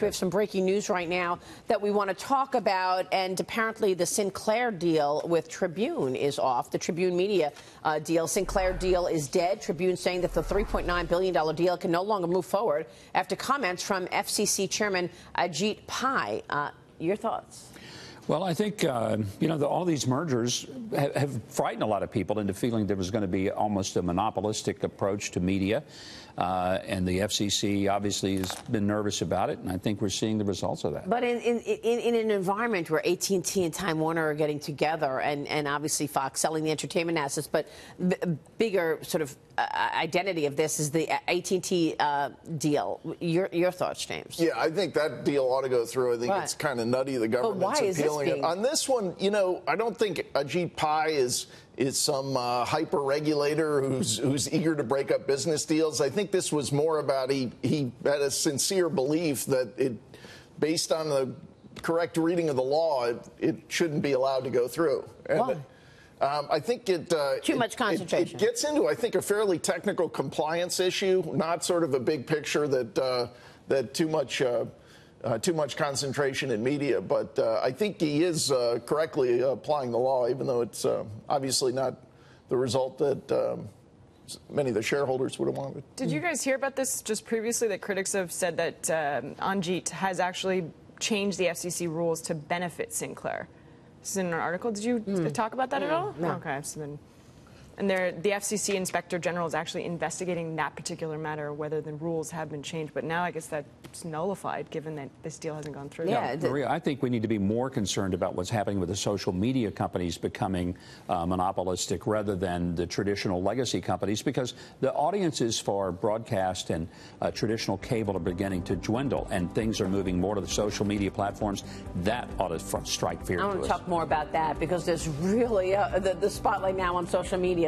We have some breaking news right now that we want to talk about, and apparently the Sinclair deal with Tribune is off. The Tribune Media deal, Sinclair deal is dead. Tribune saying that the $3.9 billion deal can no longer move forward after comments from FCC Chairman Ajit Pai. Your thoughts? Well, I think, all these mergers have frightened a lot of people into feeling there was going to be almost a monopolistic approach to media. And the FCC obviously has been nervous about it, and I think we're seeing the results of that. But in an environment where AT&T and Time Warner are getting together, and obviously Fox selling the entertainment assets, but the bigger sort of identity of this is the AT&T deal. Your thoughts, James? Yeah, I think that deal ought to go through. I think it's kind of nutty, the government's appealing. On this one, I don't think Ajit Pai is some hyper regulator who's eager to break up business deals. I think this was more about he had a sincere belief that it, based on the correct reading of the law, it shouldn't be allowed to go through. And why? I think too much concentration. It gets into, I think, a fairly technical compliance issue, not sort of a big picture that too much concentration in media, but I think he is correctly applying the law, even though it's obviously not the result that many of the shareholders would have wanted. Did you guys hear about this just previously, that critics have said that Ajit has actually changed the FCC rules to benefit Sinclair? This is in an article. Did you talk about that at all? No. Okay. And the FCC Inspector General is actually investigating that particular matter, whether the rules have been changed. But now I guess that's nullified, given that this deal hasn't gone through. Yeah, Maria, I think we need to be more concerned about what's happening with the social media companies becoming monopolistic rather than the traditional legacy companies, because the audiences for broadcast and traditional cable are beginning to dwindle, and things are moving more to the social media platforms. That ought to strike fear to us. I want to talk more about that, because there's really the spotlight now on social media.